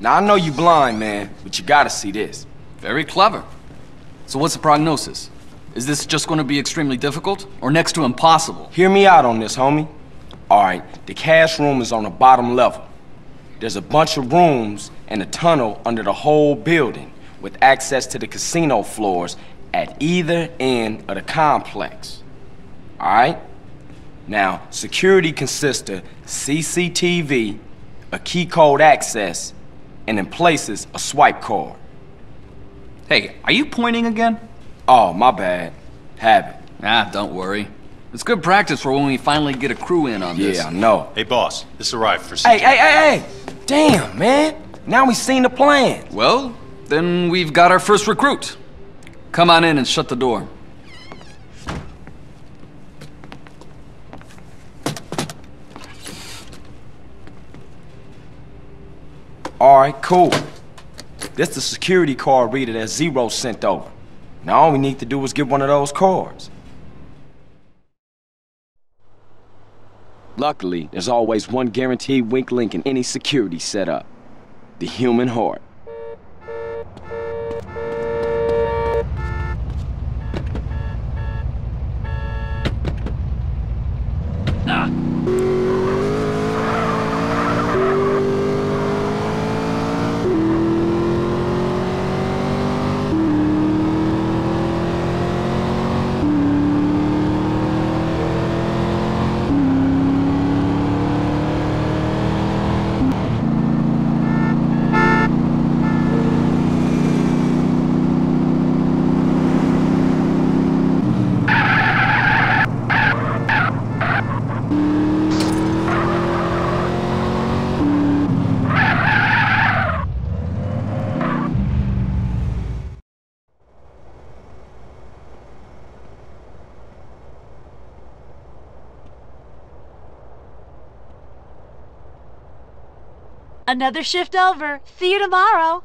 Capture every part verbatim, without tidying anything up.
Now, I know you blind, man, but you gotta see this. Very clever. So what's the prognosis? Is this just gonna be extremely difficult or next to impossible? Hear me out on this, homie. All right, the cash room is on the bottom level. There's a bunch of rooms and a tunnel under the whole building with access to the casino floors at either end of the complex. All right? Now, security consists of C C T V, a key code access, and in places, a swipe card. Hey, are you pointing again? Oh, my bad. Habit. Nah, don't worry. It's good practice for when we finally get a crew in on this. Yeah, I know. Hey, boss, this arrived for security. Hey, hey, hey, hey! Damn, man! Now we've seen the plan. Well, then we've got our first recruit. Come on in and shut the door. All right, cool. That's the security card reader that Zero sent over. Now all we need to do is get one of those cards. Luckily, there's always one guaranteed weak link in any security setup: the human heart. Another shift over. See you tomorrow.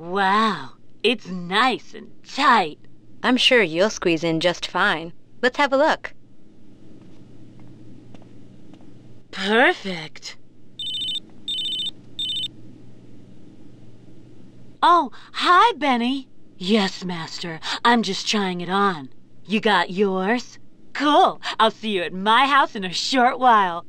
Wow, it's nice and tight. I'm sure you'll squeeze in just fine. Let's have a look. Perfect. Oh, hi, Benny. Yes, Master. I'm just trying it on. You got yours? Cool. I'll see you at my house in a short while.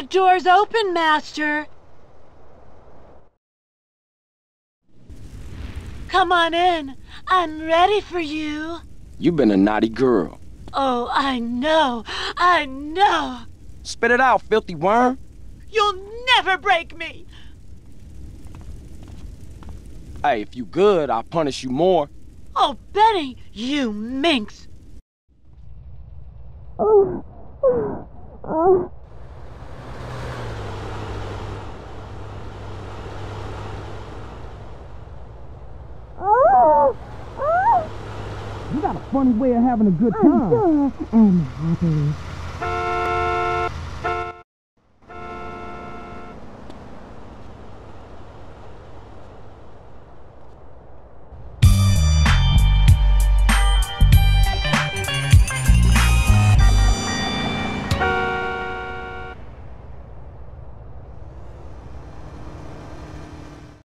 The door's open, Master. Come on in. I'm ready for you. You've been a naughty girl. Oh, I know. I know. Spit it out, filthy worm. You'll never break me. Hey, if you good, I'll punish you more. Oh, Benny, you minx. Oh. Oh. Oh. You got a funny way of having a good time. I'm sure I'm happy.